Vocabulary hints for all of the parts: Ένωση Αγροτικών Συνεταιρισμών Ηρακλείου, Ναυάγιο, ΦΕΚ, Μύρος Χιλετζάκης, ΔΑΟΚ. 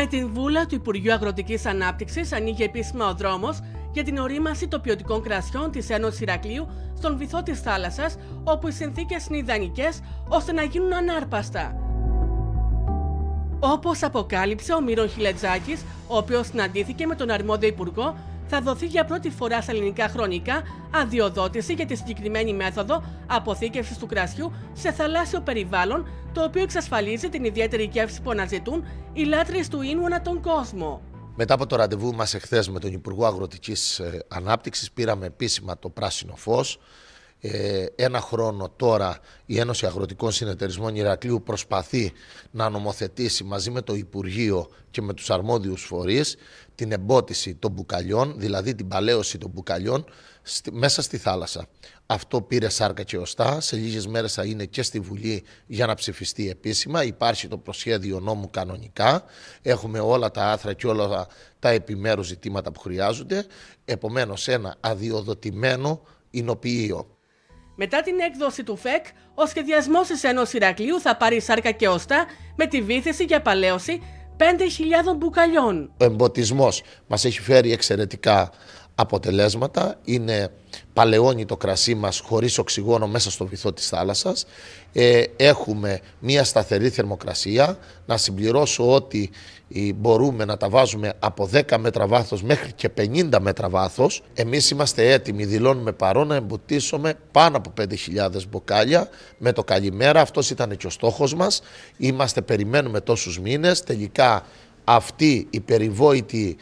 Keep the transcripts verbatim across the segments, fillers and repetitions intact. Με την βούλα του Υπουργείου Αγροτικής Ανάπτυξης ανοίγει επίσημα ο δρόμος για την ορίμανση των ποιοτικών κρασιών της Ένωσης Ηρακλείου στον βυθό της θάλασσας, όπου οι συνθήκες είναι ιδανικές ώστε να γίνουν ανάρπαστα. Όπως αποκάλυψε ο Μύρος Χιλετζάκης, ο οποίος συναντήθηκε με τον αρμόδιο υπουργό, θα δοθεί για πρώτη φορά στα ελληνικά χρονικά αδειοδότηση για τη συγκεκριμένη μέθοδο αποθήκευσης του κρασιού σε θαλάσσιο περιβάλλον, το οποίο εξασφαλίζει την ιδιαίτερη γεύση που αναζητούν οι λάτρεις του ίνου ανά τον κόσμο. Μετά από το ραντεβού μας εχθές με τον Υπουργό Αγροτικής Ανάπτυξης, πήραμε επίσημα το πράσινο φως. Ένα χρόνο τώρα η Ένωση Αγροτικών Συνεταιρισμών Ηρακλείου προσπαθεί να νομοθετήσει μαζί με το Υπουργείο και με τους αρμόδιους φορείς την εμπότιση των μπουκαλιών, δηλαδή την παλαίωση των μπουκαλιών μέσα στη θάλασσα. Αυτό πήρε σάρκα και οστά, σε λίγες μέρες θα είναι και στη Βουλή για να ψηφιστεί επίσημα. Υπάρχει το προσχέδιο νόμου κανονικά, έχουμε όλα τα άθρα και όλα τα επιμέρους ζητήματα που χρειάζονται, επομένως ένα αδειοδοτημένο εινοποιείο. Μετά την έκδοση του ΦΕΚ, ο σχεδιασμός της Ένωσης Ηρακλείου θα πάρει σάρκα και οστά με τη βύθιση για παλαίωση πέντε χιλιάδων μπουκαλιών. Ο εμποτισμός μας έχει φέρει εξαιρετικά αποτελέσματα. Είναι παλαιώνει το κρασί μας χωρίς οξυγόνο μέσα στο βυθό της θάλασσας. Ε, έχουμε μία σταθερή θερμοκρασία. Να συμπληρώσω ότι μπορούμε να τα βάζουμε από δέκα μέτρα βάθος μέχρι και πενήντα μέτρα βάθος. Εμείς είμαστε έτοιμοι, δηλώνουμε παρόν να εμποτίσουμε πάνω από πέντε χιλιάδες μπουκάλια με το καλημέρα. Αυτός ήταν και ο στόχος μας. Είμαστε, περιμένουμε τόσους μήνες. Τελικά αυτή η περιβόητη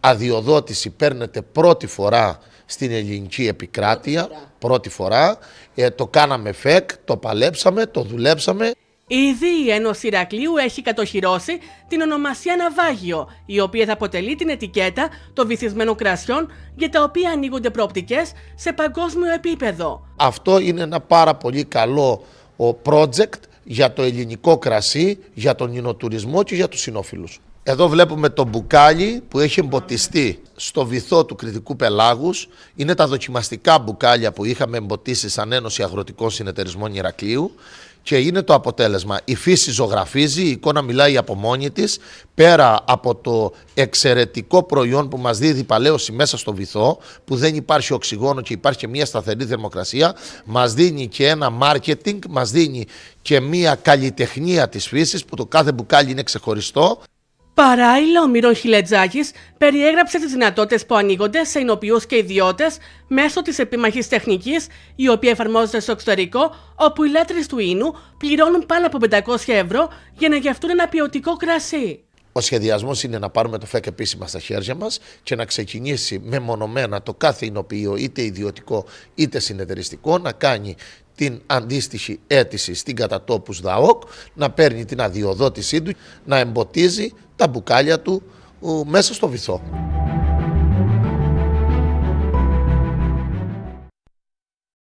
αδειοδότηση παίρνεται πρώτη φορά στην ελληνική επικράτεια, πρώτη φορά. Πρώτη φορά. Ε, το κάναμε ΦΕΚ, το παλέψαμε, το δουλέψαμε. Ήδη η Ένωση Ηρακλείου έχει κατοχυρώσει την ονομασία Ναυάγιο, η οποία θα αποτελεί την ετικέτα των βυθισμένων κρασιών για τα οποία ανοίγονται προοπτικές σε παγκόσμιο επίπεδο. Αυτό είναι ένα πάρα πολύ καλό project για το ελληνικό κρασί, για τον ινοτουρισμό και για τους συνόφιλους. Εδώ βλέπουμε το μπουκάλι που έχει εμποτιστεί στο βυθό του Κρητικού Πελάγους. Είναι τα δοκιμαστικά μπουκάλια που είχαμε εμποτίσει σαν Ένωση Αγροτικών Συνεταιρισμών Ηρακλείου και είναι το αποτέλεσμα. Η φύση ζωγραφίζει, η εικόνα μιλάει από μόνη της. Πέρα από το εξαιρετικό προϊόν που μας δίδει η παλαίωση μέσα στο βυθό, που δεν υπάρχει οξυγόνο και υπάρχει και μια σταθερή θερμοκρασία, μας δίνει και ένα μάρκετινγκ, μας δίνει και μια καλλιτεχνία της φύσης, που το κάθε μπουκάλι είναι ξεχωριστό. Παράλληλα, ο Μύρος Χιλετζάκης περιέγραψε τις δυνατότητες που ανοίγονται σε εινοποιούς και ιδιώτες μέσω της επίμαχης τεχνικής, η οποία εφαρμόζεται στο εξωτερικό, όπου οι λάτρεις του ίνου πληρώνουν πάνω από πεντακόσια ευρώ για να γευτούν ένα ποιοτικό κρασί. Ο σχεδιασμός είναι να πάρουμε το ΦΕΚ επίσημα στα χέρια μας και να ξεκινήσει μεμονωμένα το κάθε εινοποιείο, είτε ιδιωτικό είτε συνεταιριστικό, να κάνει την αντίστοιχη αίτηση στην κατατόπους ΔΑΟΚ, να παίρνει την αδειοδότησή του, να εμποτίζει τα μπουκάλια του μέσα στο βυθό.